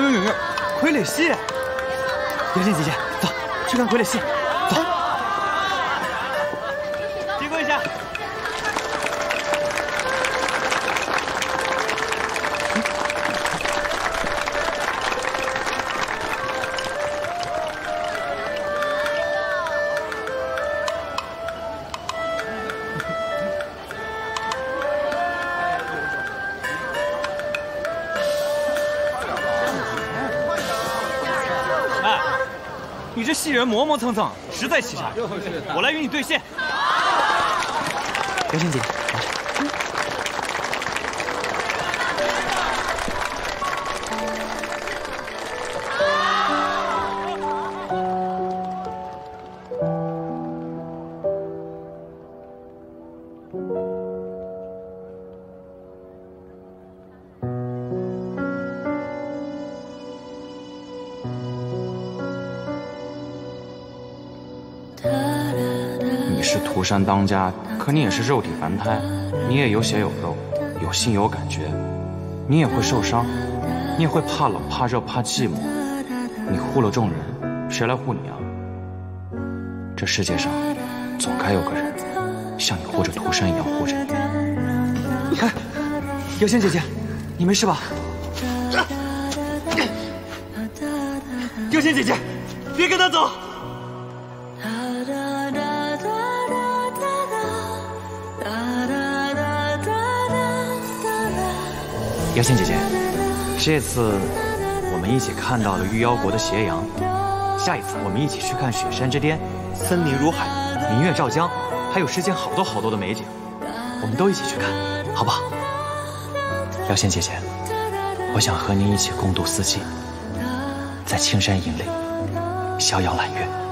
有，傀儡戏！元稹姐姐，走，去看傀儡戏，走。提供一下。你这戏人磨磨蹭蹭，实在凄惨。我来与你对线。元稹姐姐，拿着。土山当家，可你也是肉体凡胎，你也有血有肉，有心有感觉，你也会受伤，你也会怕冷怕热怕寂寞，你护了众人，谁来护你啊？这世界上，总该有个人，像你护着土山一样护着你。哎，元稹姐姐，你没事吧？元稹姐姐，别跟他走。 元稹姐姐，这次我们一起看到了玉妖国的斜阳，下一次我们一起去看雪山之巅、森林如海、明月照江，还有世间好多好多的美景，我们都一起去看，好不好？元稹姐姐，我想和您一起共度四季，在青山隐里逍遥揽月。